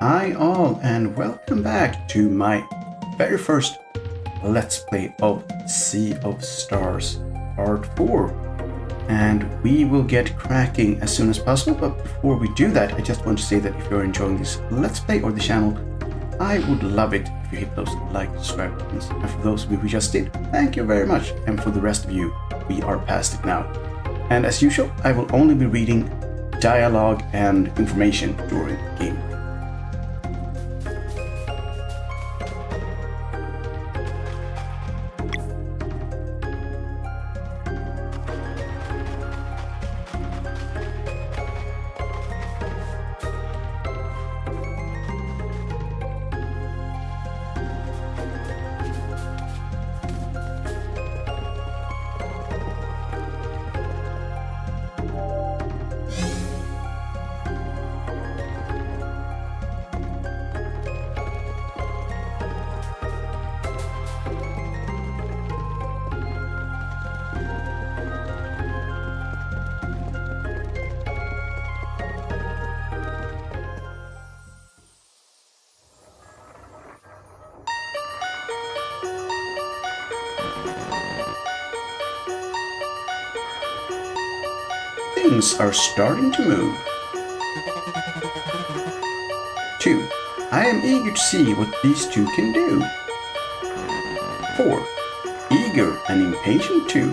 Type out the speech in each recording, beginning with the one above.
Hi all, and welcome back to my very first Let's Play of Sea of Stars Part 4. And we will get cracking as soon as possible, but before we do that, I just want to say that if you're enjoying this Let's Play or the channel, I would love it if you hit those like, subscribe buttons. And for those of you who just did, thank you very much. And for the rest of you, we are past it now. And as usual, I will only be reading dialogue and information during the game. Things are starting to move. 2. I am eager to see what these two can do. 4. Eager and impatient too.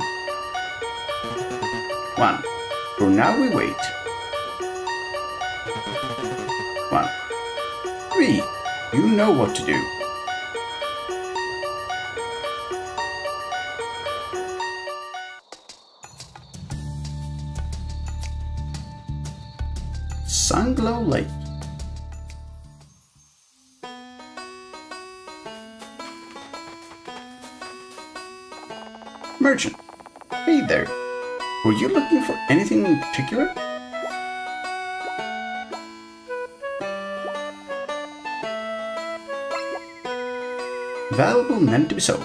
1. For now we wait. 1. 3. You know what to do. 2. Merchant, hey there. Were you looking for anything in particular? Valuable meant to be sold.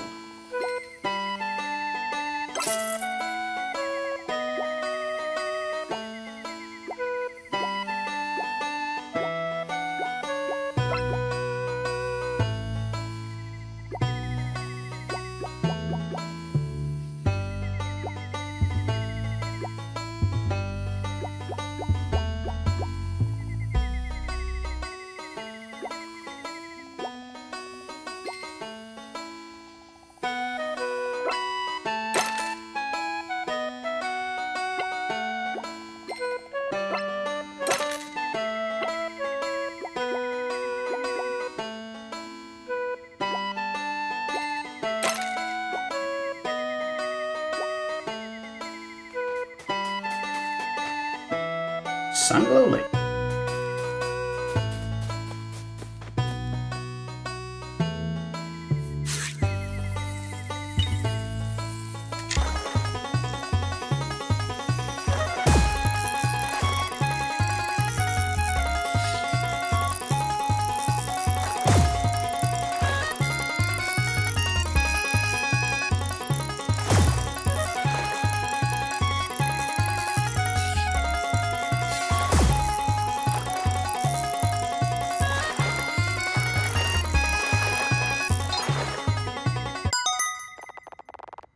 Slowly.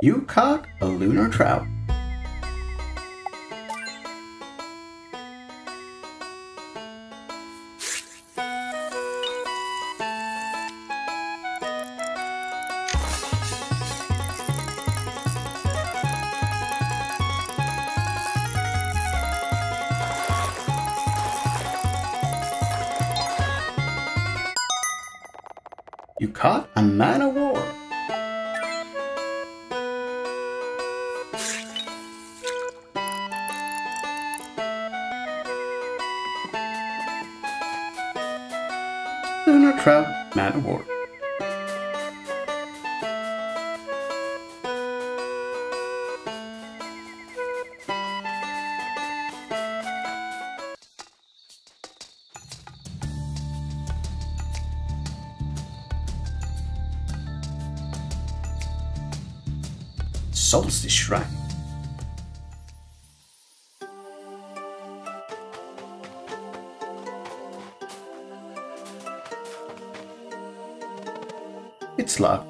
You caught a lunar trout. You caught a man of war. Trout Man of War. Solstice Shrine. bit slow.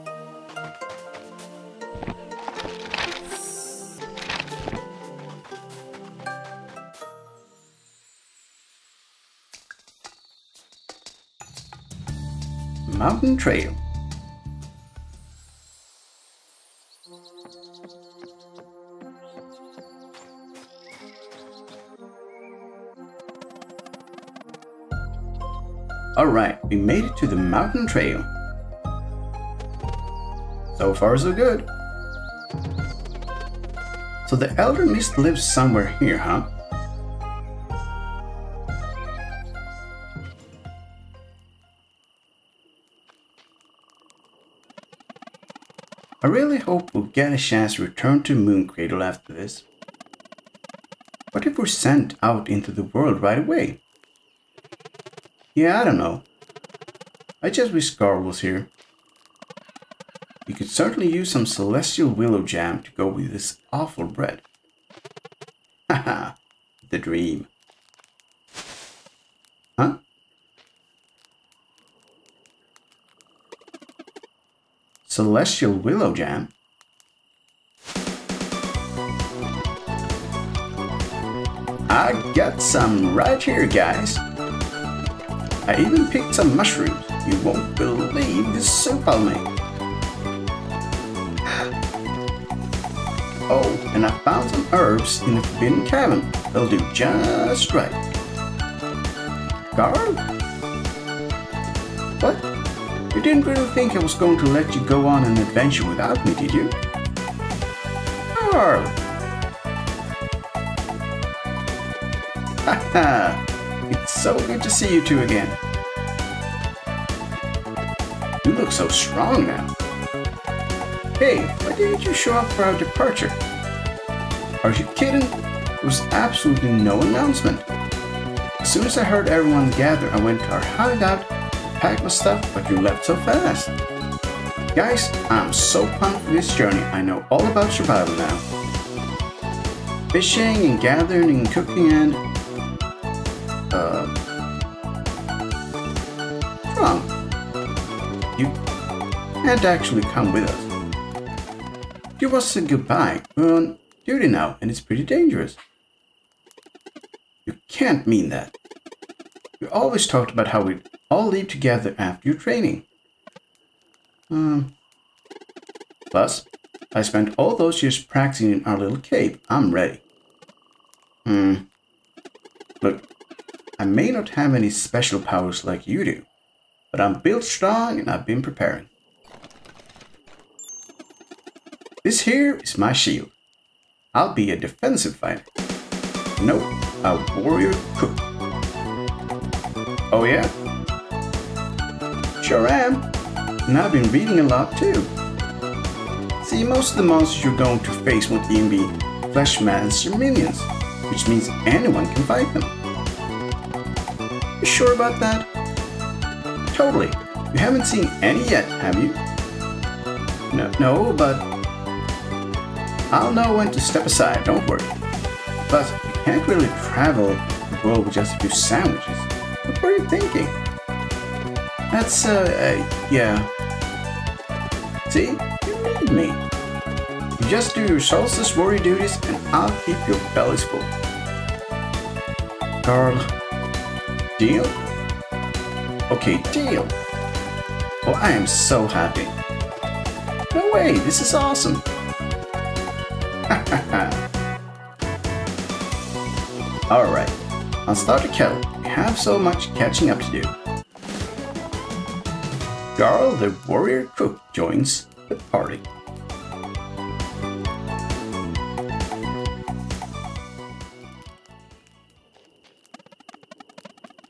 Mountain Trail. Alright, we made it to the mountain trail. So far so good. So the Elder Mist lives somewhere here, huh? I really hope we'll get a chance to return to Moon Cradle after this. What if we're sent out into the world right away? Yeah, I don't know. I just wish Garl was here. You could certainly use some Celestial Willow Jam to go with this awful bread. Haha, the dream. Huh? Celestial Willow Jam? I got some right here, guys. I even picked some mushrooms. You won't believe the soup I'll make. Oh, and I found some herbs in the Forbidden Cavern. They'll do just right. Garl? What? You didn't really think I was going to let you go on an adventure without me, did you? Garl! Haha! It's so good to see you two again. You look so strong now. Hey, why didn't you show up for our departure? Are you kidding? There was absolutely no announcement. As soon as I heard everyone gather, I went to our hideout, packed my stuff, but you left so fast. Guys, I'm so pumped for this journey. I know all about survival now. Fishing and gathering and cooking and... Wrong. You had actually come with us. You must say goodbye. We're on duty now, and it's pretty dangerous. You can't mean that. You always talked about how we'd all leave together after your training. Plus, I spent all those years practicing in our little cave. I'm ready. Look. I may not have any special powers like you do, but I'm built strong and I've been preparing. This here is my shield. I'll be a defensive fighter. No, a warrior cook. Oh yeah? Sure am. And I've been reading a lot too. See, most of the monsters you're going to face won't even be fleshmancer minions, which means anyone can fight them. Sure about that? Totally. You haven't seen any yet, have you? No, but I'll know when to step aside, don't worry. But you can't really travel the world with just a few sandwiches. What were you thinking? That's, yeah. See? You need me. You just do your Solstice Warrior duties and I'll keep your bellies full. Garl. Deal? Okay, deal. Oh, I am so happy. No way, this is awesome. Alright, I'll start the kettle. We have so much catching up to do. Garl, the warrior cook, joins the party.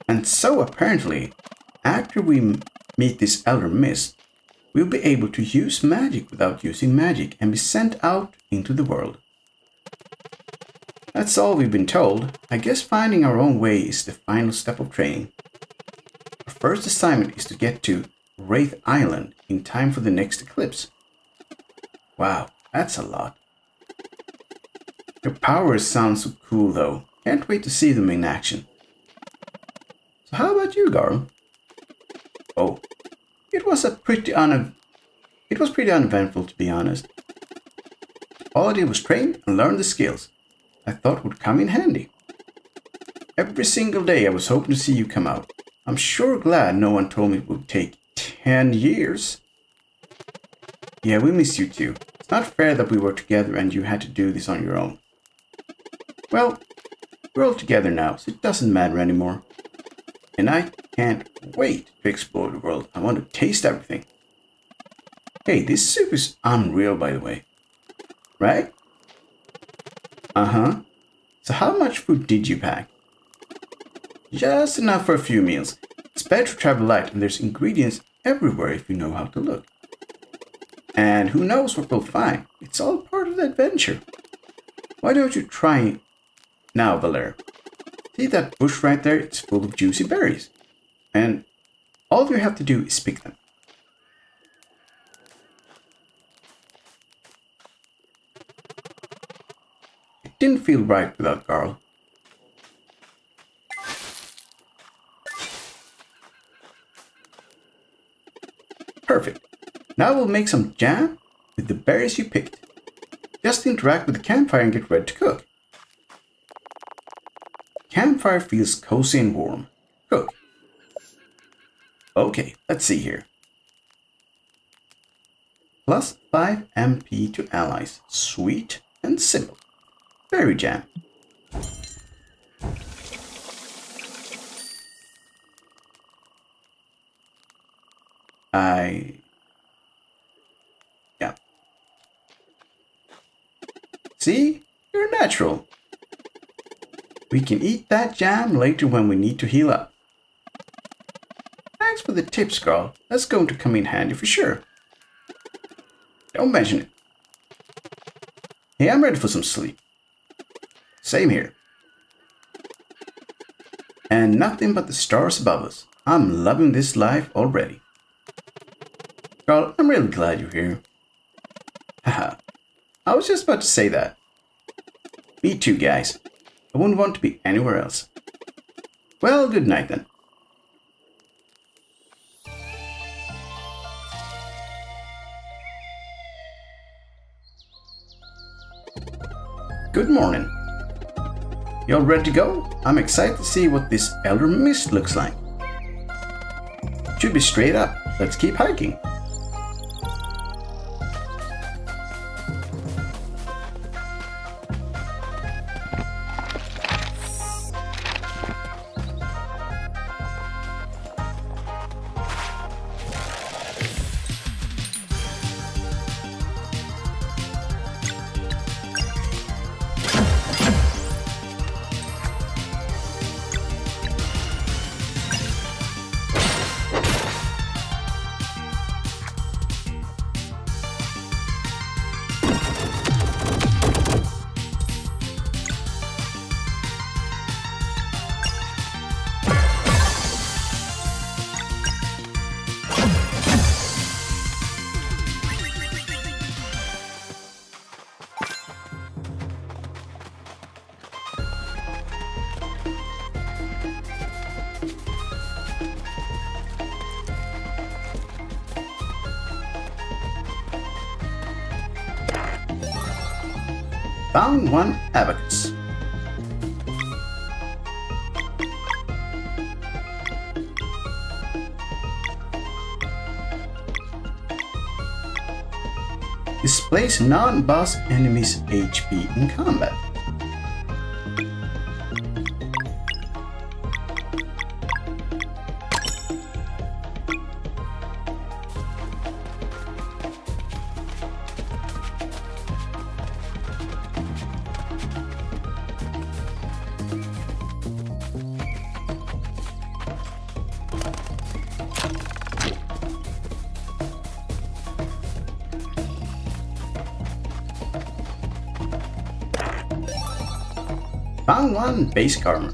And so apparently, after we meet this Elder Mist, we'll be able to use magic without using magic and be sent out into the world. That's all we've been told. I guess finding our own way is the final step of training. Our first assignment is to get to Wraith Island in time for the next eclipse. Wow, that's a lot. Their powers sound so cool though. Can't wait to see them in action. How about you, Garl? Oh, it was a pretty It was pretty uneventful, to be honest. All I did was train and learn the skills I thought would come in handy. Every single day I was hoping to see you come out. I'm sure glad no one told me it would take 10 years. Yeah, we missed you too. It's not fair that we were together and you had to do this on your own. Well, we're all together now, so it doesn't matter anymore. And I can't wait to explore the world. I want to taste everything. Hey, this soup is unreal, by the way. Right? Uh-huh. So how much food did you pack? Just enough for a few meals. It's better to travel light, and there's ingredients everywhere if you know how to look. And who knows what we'll find. It's all part of the adventure. Why don't you try it now, Valere? See that bush right there? It's full of juicy berries. And all you have to do is pick them. It didn't feel right without Garl. Perfect. Now we'll make some jam with the berries you picked. Just interact with the campfire and get ready to cook. Campfire feels cozy and warm. Cook. Okay, let's see here. Plus 5 MP to allies. Sweet and simple. Berry jam. Yeah. See? You're natural. We can eat that jam later when we need to heal up. Thanks for the tips, Garl. That's going to come in handy for sure. Don't mention it. Hey, I'm ready for some sleep. Same here. And nothing but the stars above us. I'm loving this life already. Garl, I'm really glad you're here. Haha. I was just about to say that. Me too, guys. I wouldn't want to be anywhere else. Well, good night then. Good morning. You all ready to go? I'm excited to see what this Elder Mist looks like. It should be straight up. Let's keep hiking. Found one abacus. Displays non-boss enemies' HP in combat. Found one basic armor.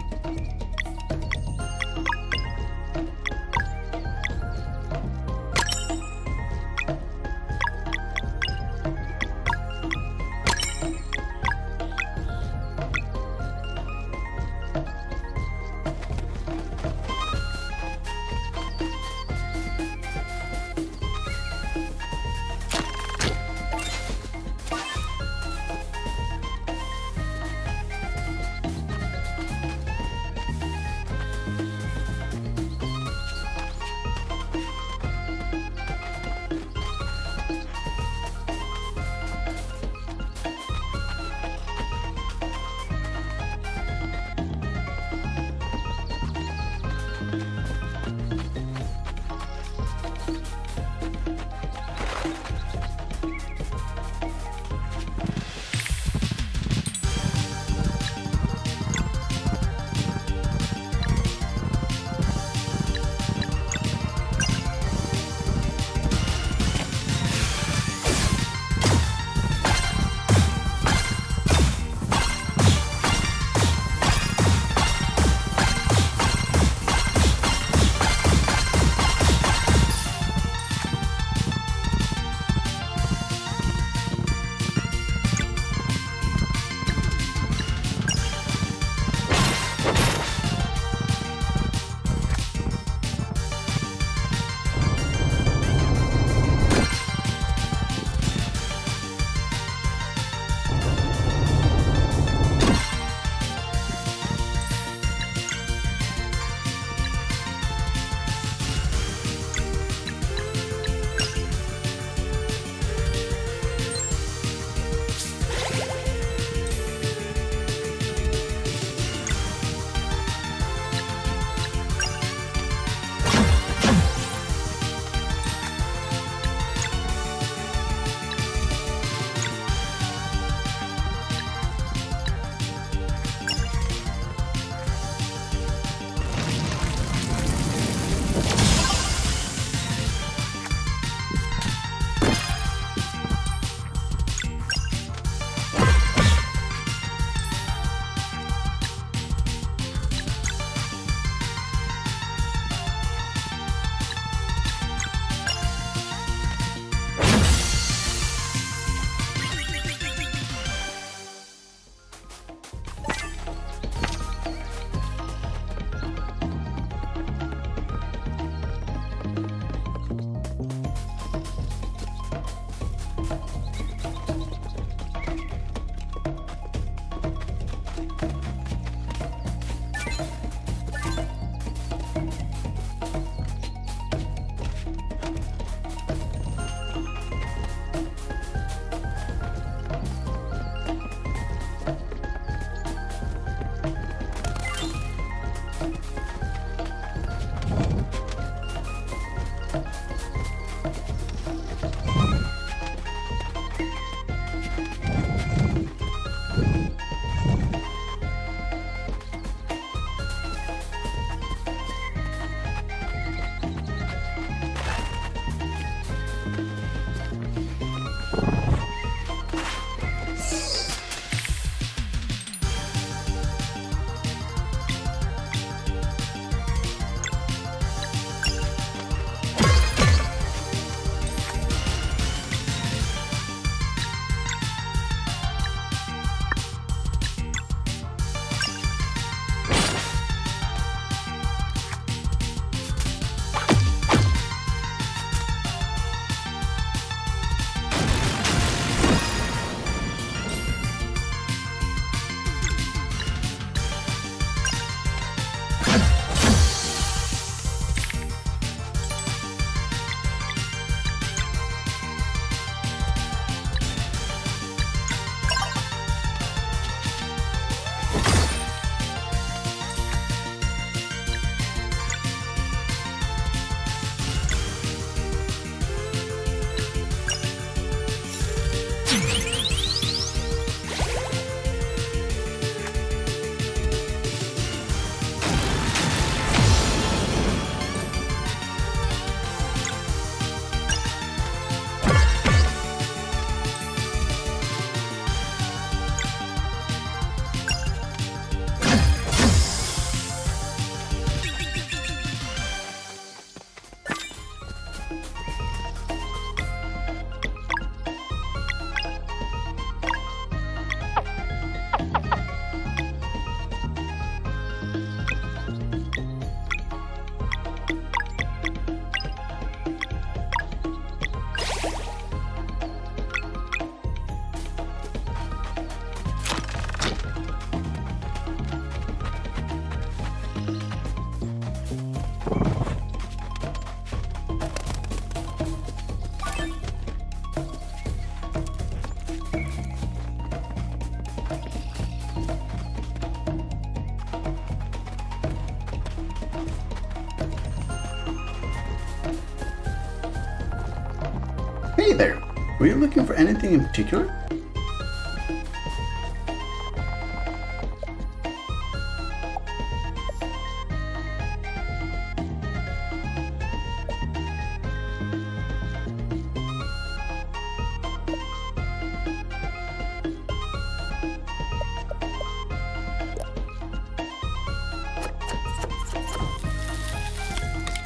Were you looking for anything in particular?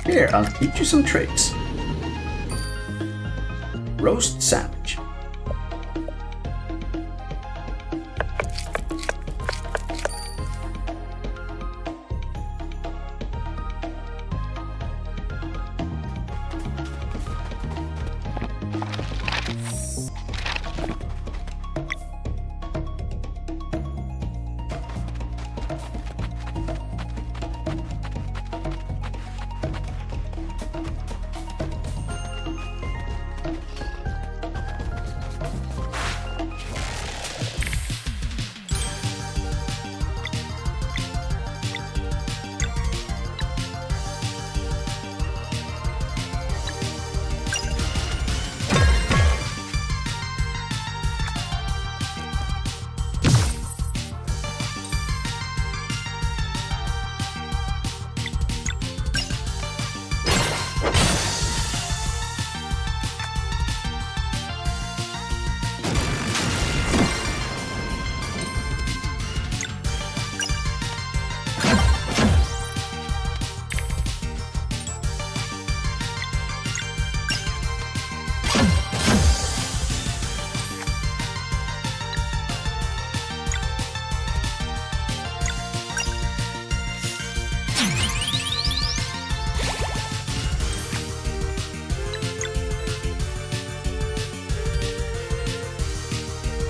Here, I'll teach you some tricks. Roast Sap.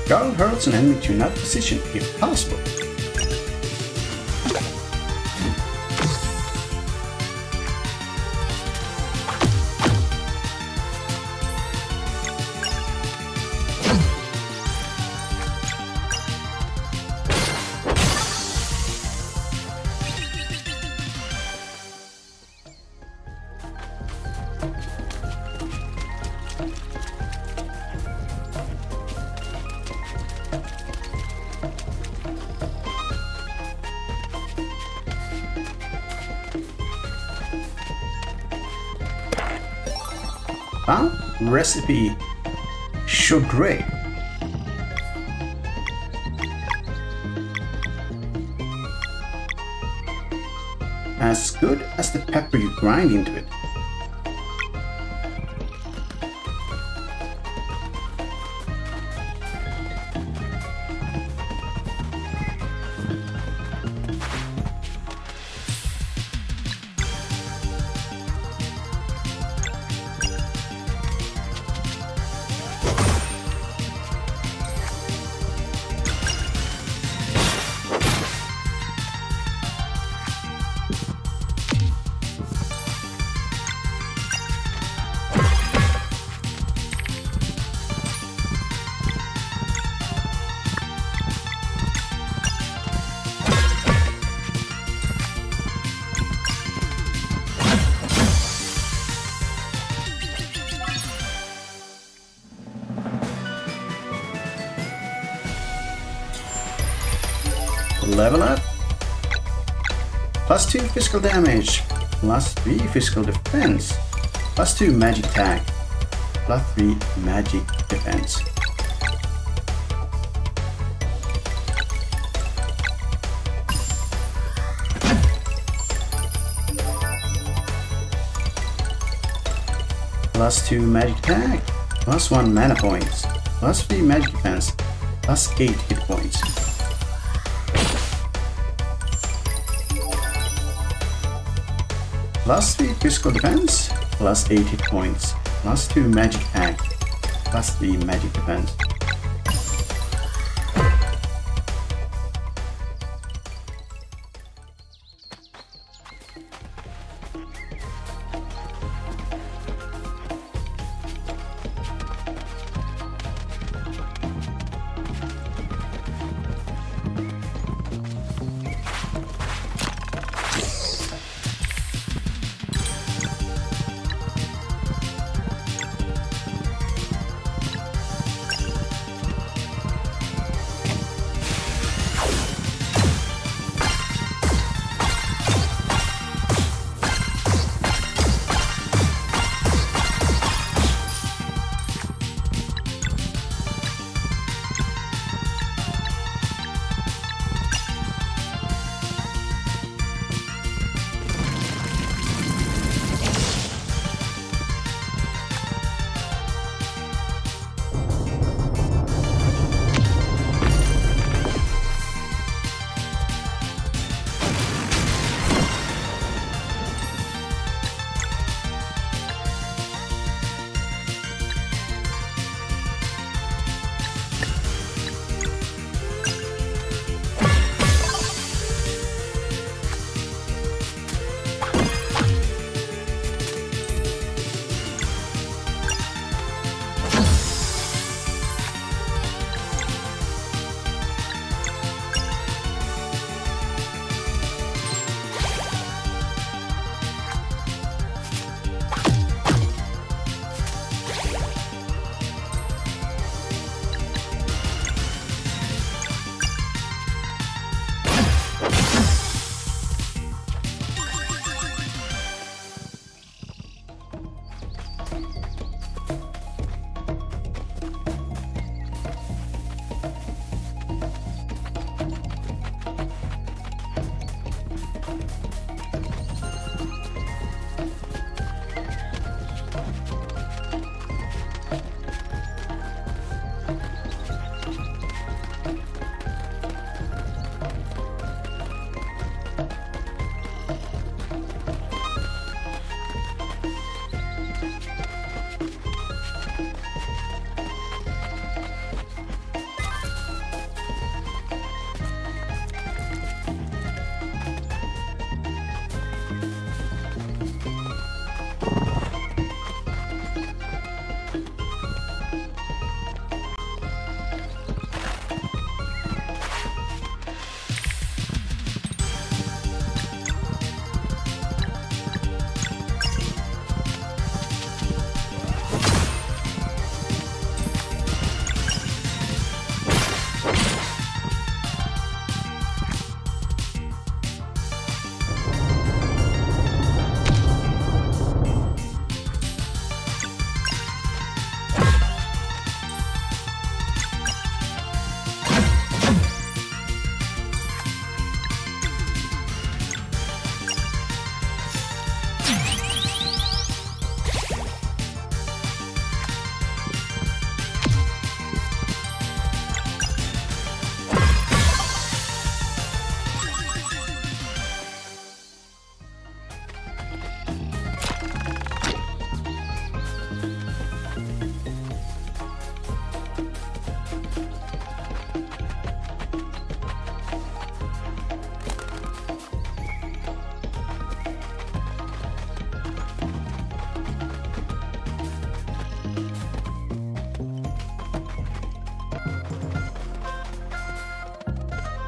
Garl hurls an enemy to another position if possible. Huh? Recipe chagrin. As good as the pepper you grind into it. Level up. Plus 2 physical damage. Plus 3 physical defense. Plus 2 magic attack. Plus 3 magic defense. Plus 2 magic attack. Plus 1 mana points. Plus 3 magic defense. Plus 8 hit points. Plus 3 physical defense, plus 8 hit points, plus 2 magic attack, plus 3 magic defense.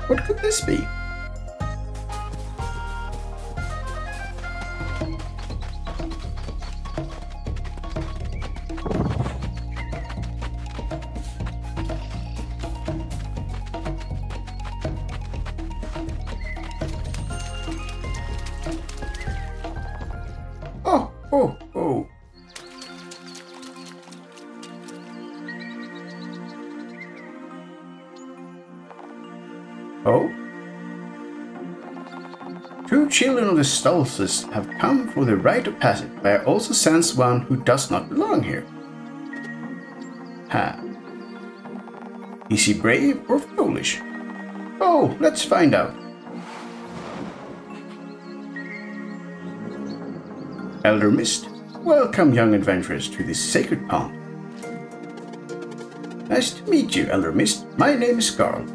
What could this be? Children of the Solstice have come for the rite of passage, but I also sense one who does not belong here. Ha. Is he brave or foolish? Oh, let's find out. Elder Mist, welcome young adventurers to this sacred pond. Nice to meet you, Elder Mist. My name is Garl.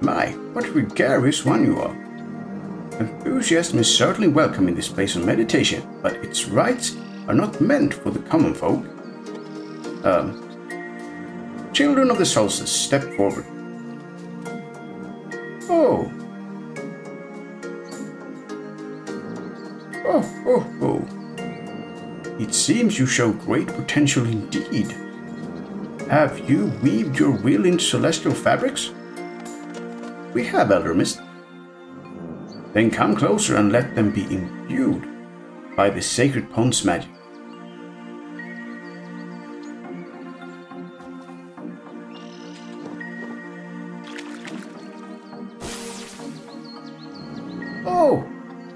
My, what a gregarious one you are. Enthusiasm is certainly welcome in this place of meditation, but its rites are not meant for the common folk. Children of the Solstice, step forward. Oh. Oh, oh, oh. It seems you show great potential indeed. Have you weaved your will into celestial fabrics? We have, Elder Mist. Then come closer and let them be imbued by the sacred pond's magic. Oh,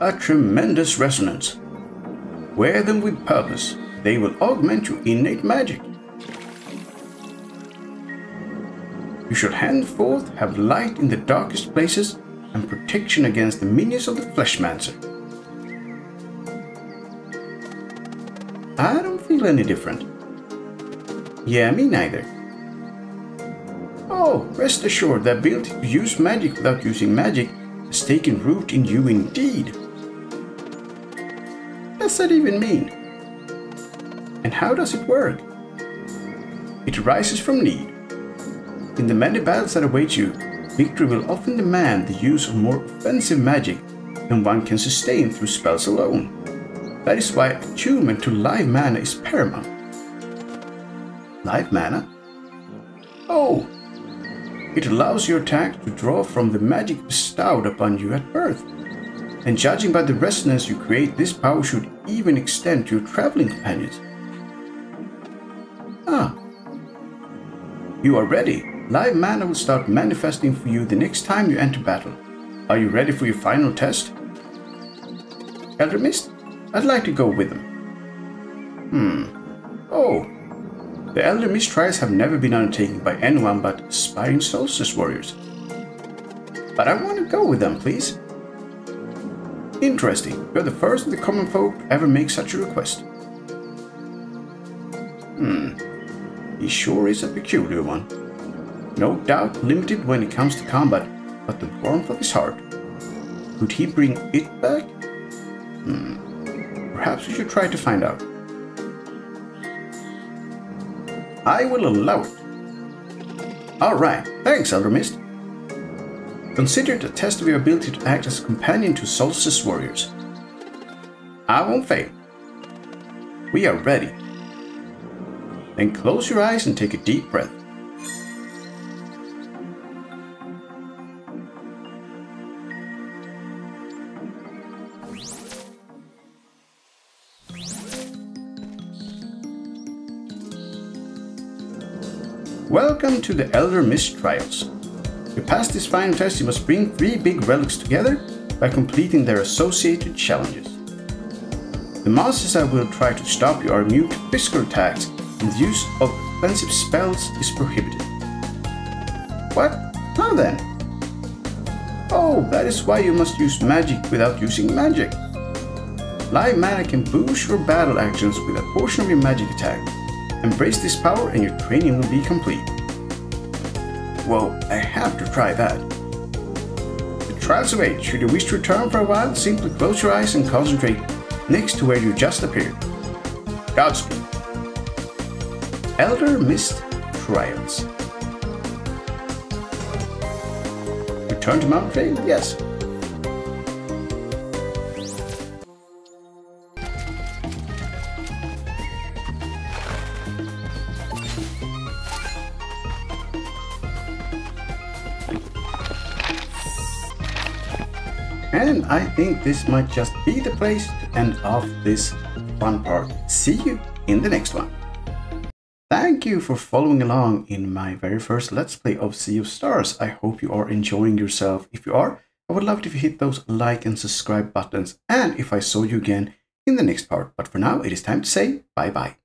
a tremendous resonance. Wear them with purpose. They will augment your innate magic. You shall henceforth have light in the darkest places and protection against the minions of the fleshmancer. I don't feel any different. Yeah, me neither. Oh, rest assured, the ability to use magic without using magic has taken root in you indeed. What does that even mean? And how does it work? It arises from need. In the many battles that await you, victory will often demand the use of more offensive magic than one can sustain through spells alone. That is why attunement to live mana is paramount. Live mana? Oh! It allows your attack to draw from the magic bestowed upon you at birth. And judging by the resonance you create, this power should even extend to your traveling companions. Ah! You are ready! Live mana will start manifesting for you the next time you enter battle. Are you ready for your final test? Elder Mist? I'd like to go with them. Oh. The Elder Mist trials have never been undertaken by anyone but aspiring Solstice Warriors. But I want to go with them, please. Interesting. You're the first of the common folk to ever make such a request. He sure is a peculiar one. No doubt limited when it comes to combat, but the warmth of his heart. Could he bring it back? Perhaps we should try to find out. I will allow it. Alright, thanks, Elder Mist. Consider it a test of your ability to act as a companion to Solstice Warriors. I won't fail. We are ready. Then close your eyes and take a deep breath. Welcome to the Elder Mist Trials. To pass this final test, you must bring 3 big relics together by completing their associated challenges. The monsters that will try to stop you are immune to physical attacks, and the use of offensive spells is prohibited. What? How then? Oh, that is why you must use magic without using magic. Live mana can boost your battle actions with a portion of your magic attack. Embrace this power and your training will be complete. Whoa, I have to try that. The trials await. Should you wish to return for a while, simply close your eyes and concentrate next to where you just appeared. Godspeed. Elder Mist Trials. Return to Mount Fame? Yes. And I think this might just be the place to end off this fun part. See you in the next one. Thank you for following along in my very first Let's Play of Sea of Stars. I hope you are enjoying yourself. If you are, I would love it if you hit those like and subscribe buttons, and if I saw you again in the next part. But for now, it is time to say bye-bye.